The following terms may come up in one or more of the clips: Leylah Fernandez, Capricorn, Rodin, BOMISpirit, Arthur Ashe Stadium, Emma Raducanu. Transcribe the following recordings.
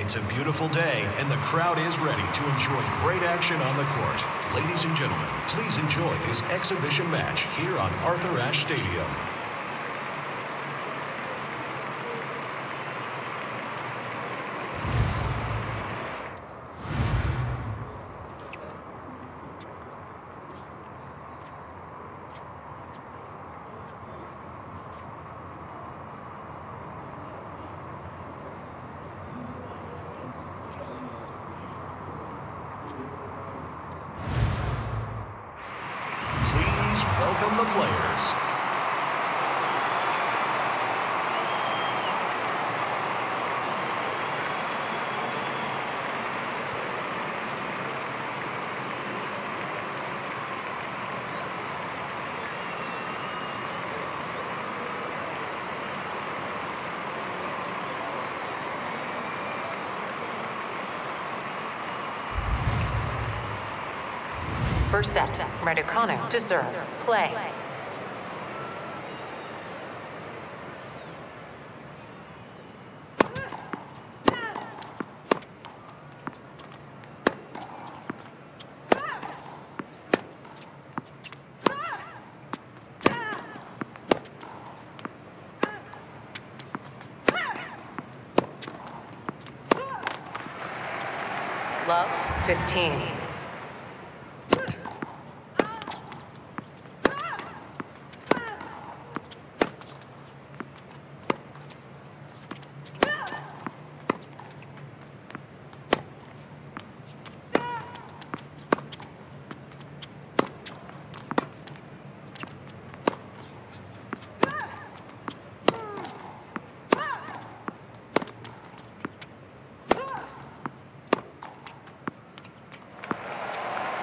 It's a beautiful day, and the crowd is ready to enjoy great action on the court. Ladies and gentlemen, please enjoy this exhibition match here on Arthur Ashe Stadium. Welcome the players. First set, Raducanu to serve. Play. Love, 15.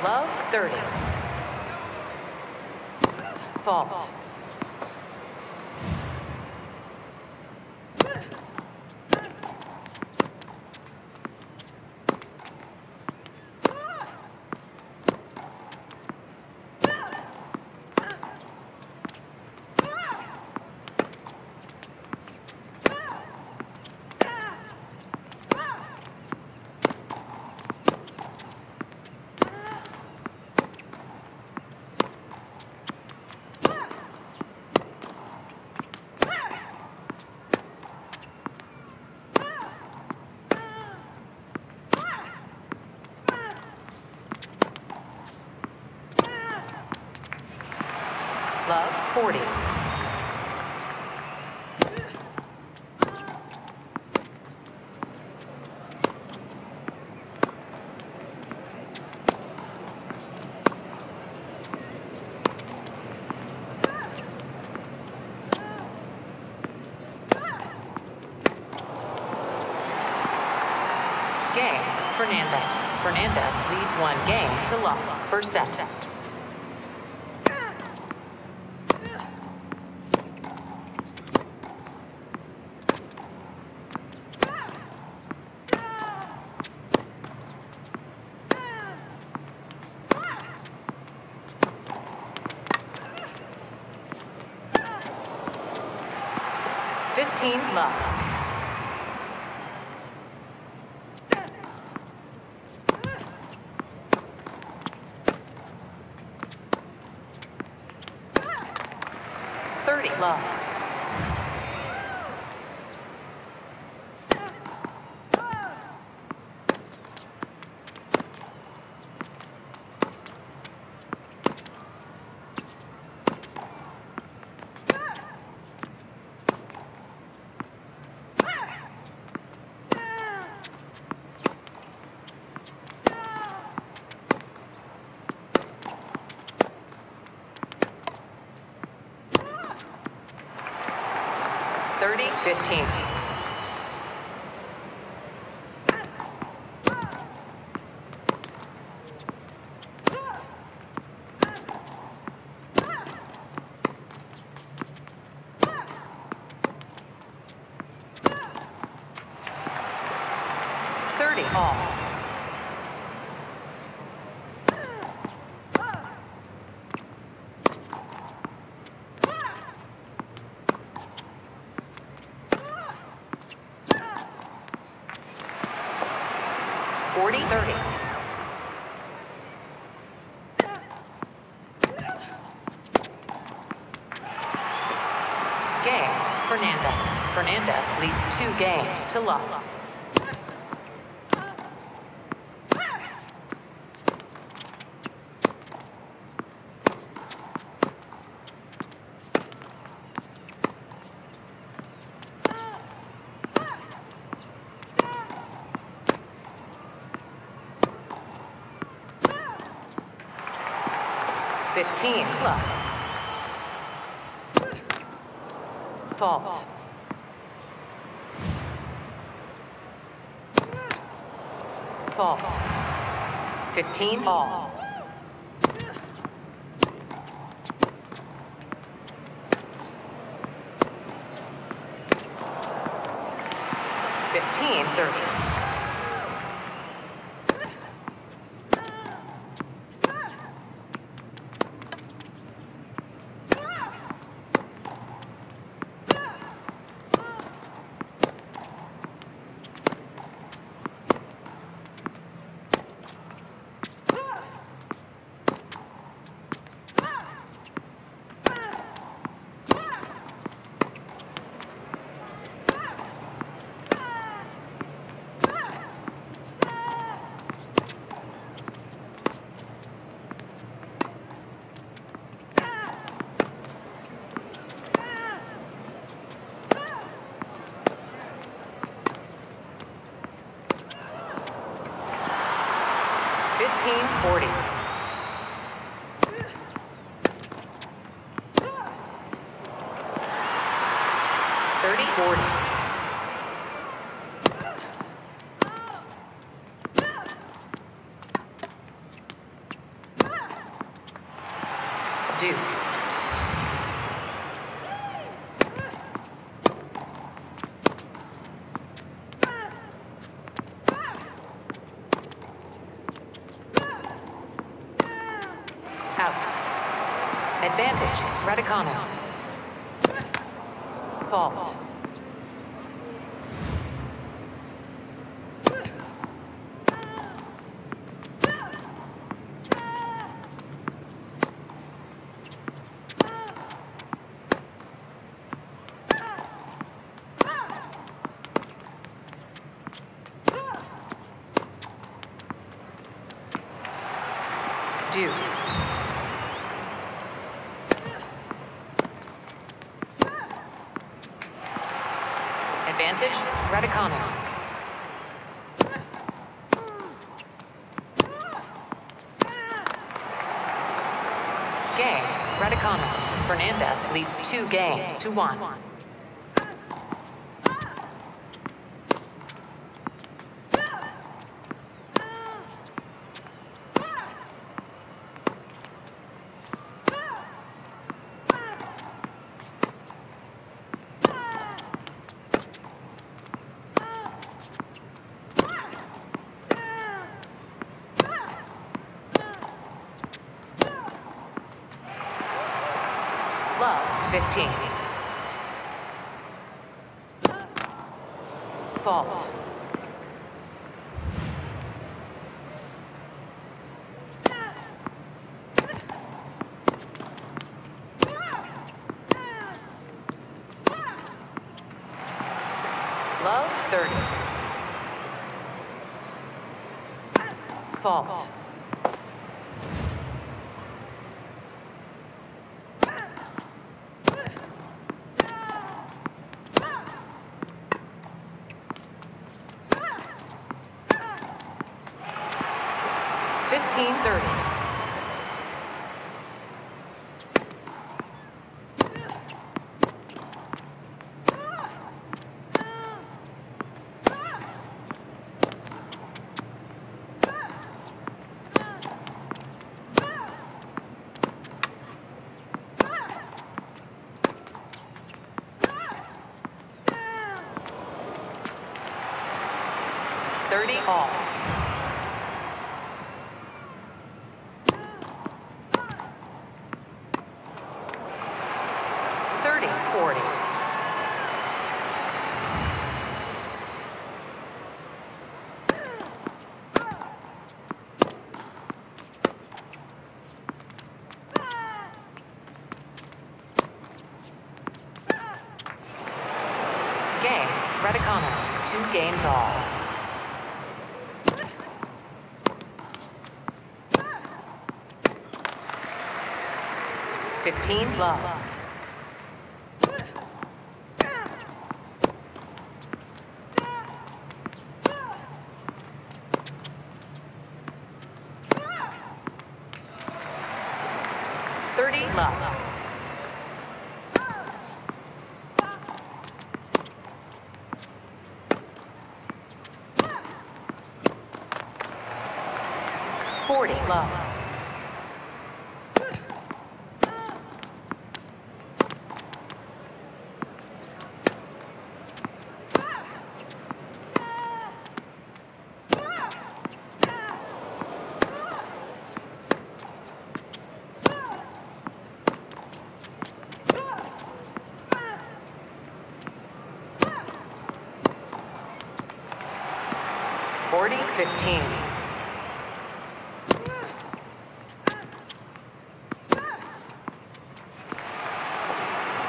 Love, 30. Fault. Love, 40. Game, Fernandez. Fernandez leads 1-0 to Love. First set. Love. All. 40-30. Fernandez leads 2 games to 0. Fault. Ball. 15 ball. Deuce. 2 games to 1. Love, 15. Fault. 30 all. game. Raducanu, 2 games all. Love. 30 love. 40 love. 15. 15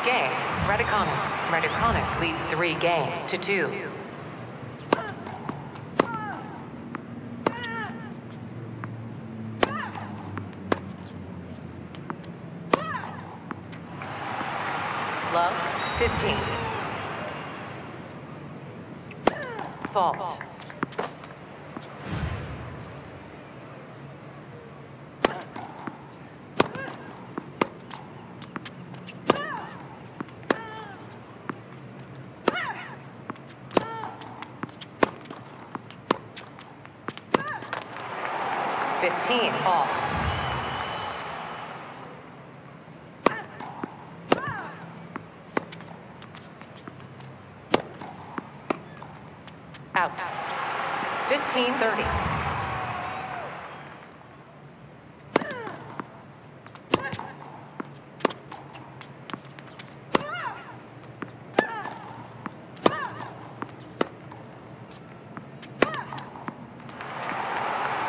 game Raducanu leads 3 games to 2. 15 fault. 15 all. 15-30.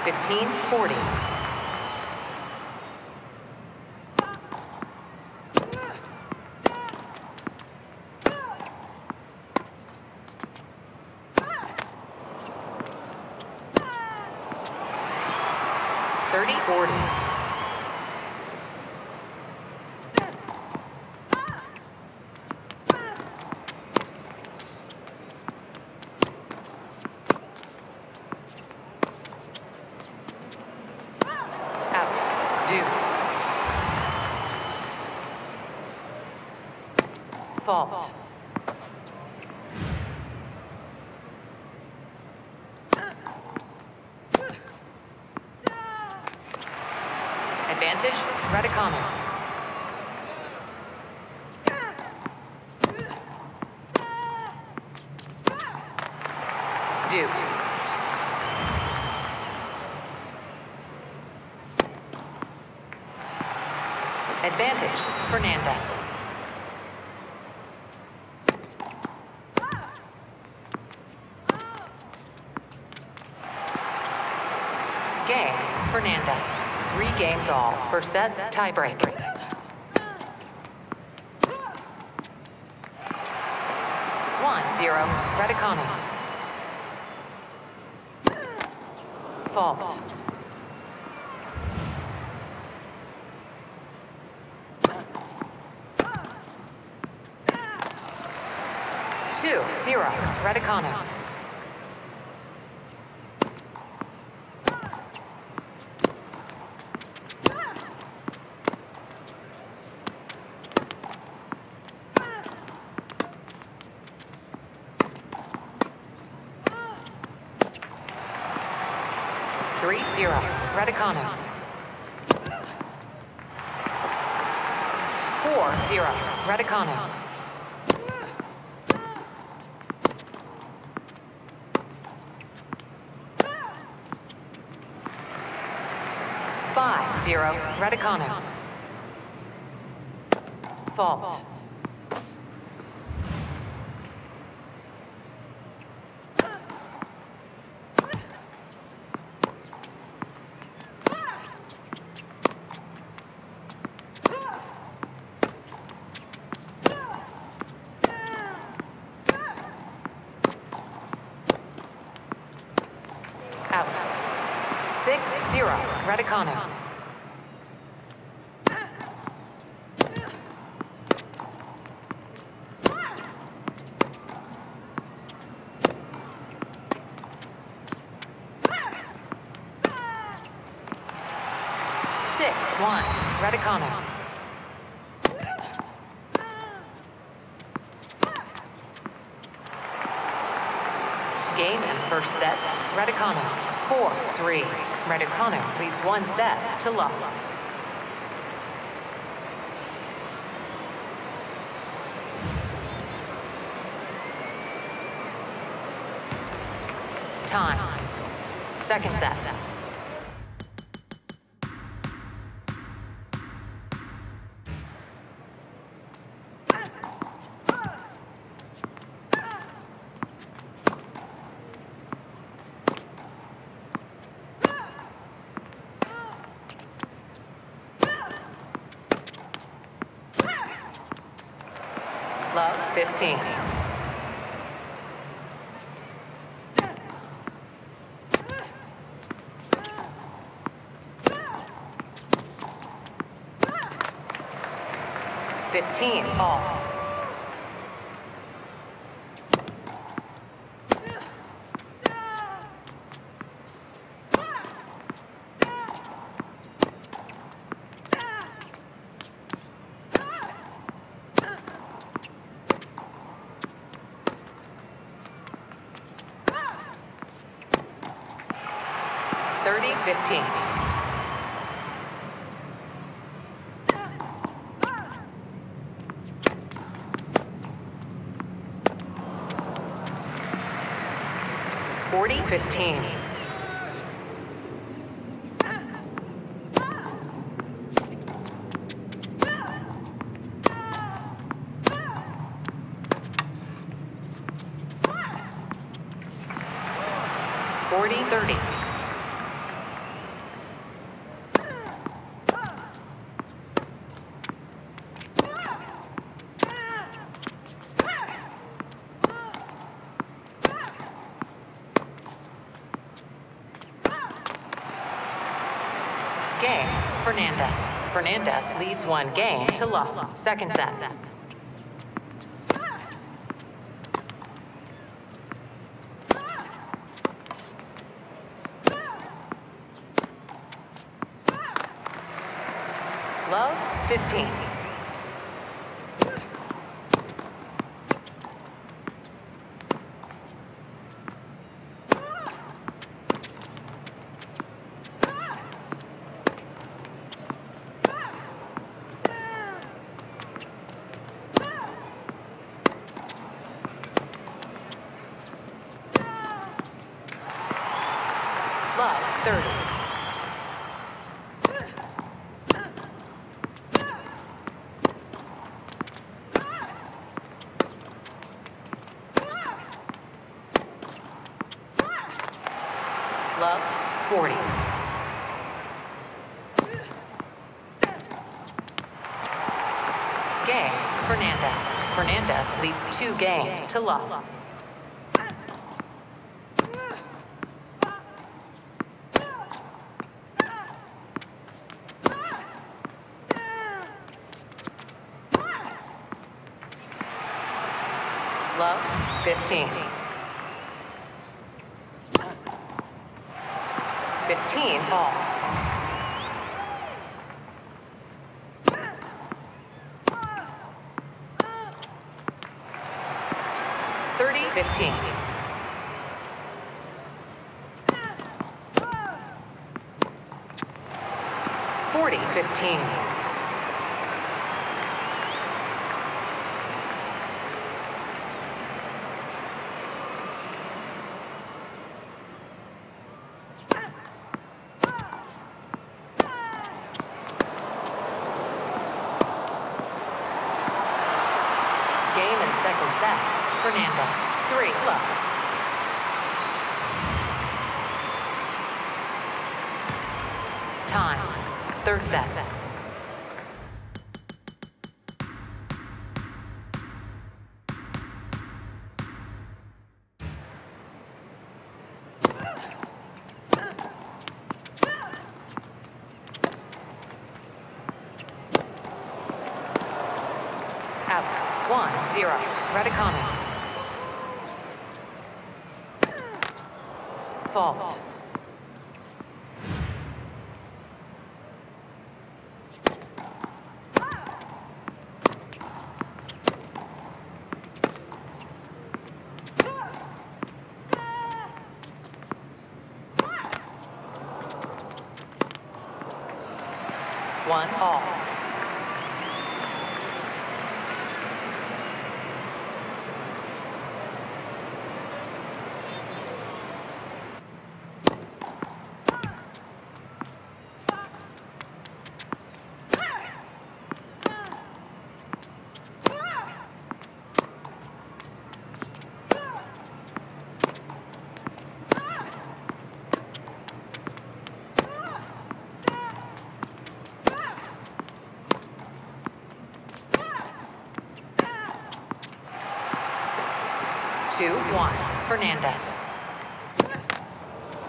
15-40. 30-40. 3 games all. First set, tie break. 1-0, Raducanu. Fault. 2-0, Raducanu. 3-0, Raducanu. 4-0, Raducanu. 5-0, Raducanu. Fault. 15-30. 0, Raducanu. Raducanu. Game and first set, Raducanu, 4-3. Raducanu leads 1 set to love. Time, second set. Love, 15. All. Game, Fernandez. Fernandez leads 1 game to love. Second set. Love, 15. Love, 30. Love, 40. Game, Fernandez. Fernandez leads 2 games to love. Love, 15. 15 all. Thirty, 15. Forty, 15. Second set, Fernandez, 3-love. Time, third set. 1-0. Raducanu. Fault. Fernandez. Fault. One. Fernandez. Fernandez.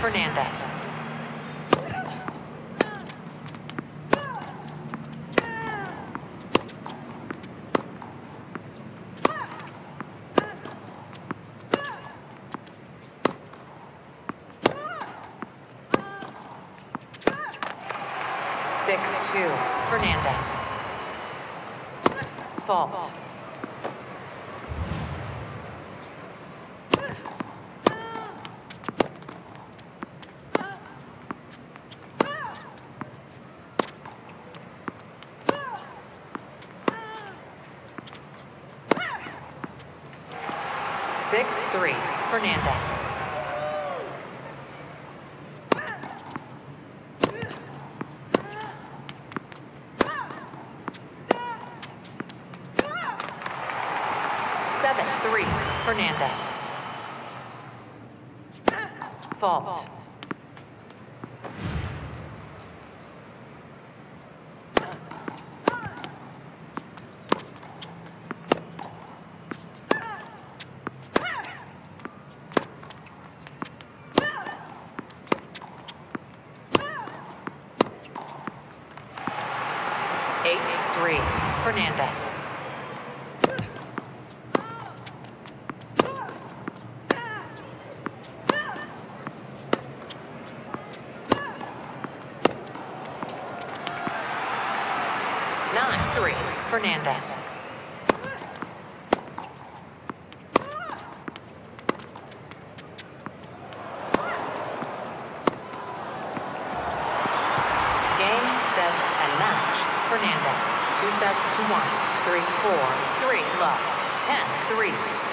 Fernandez. Fernandez. 6-2, Fernandez. Fault. Fernandez. Fernandez. Fault. Fernandez. Fernandez. Game, set, and match. Fernandez. 2-1, 3-4, 3-0, 10-3.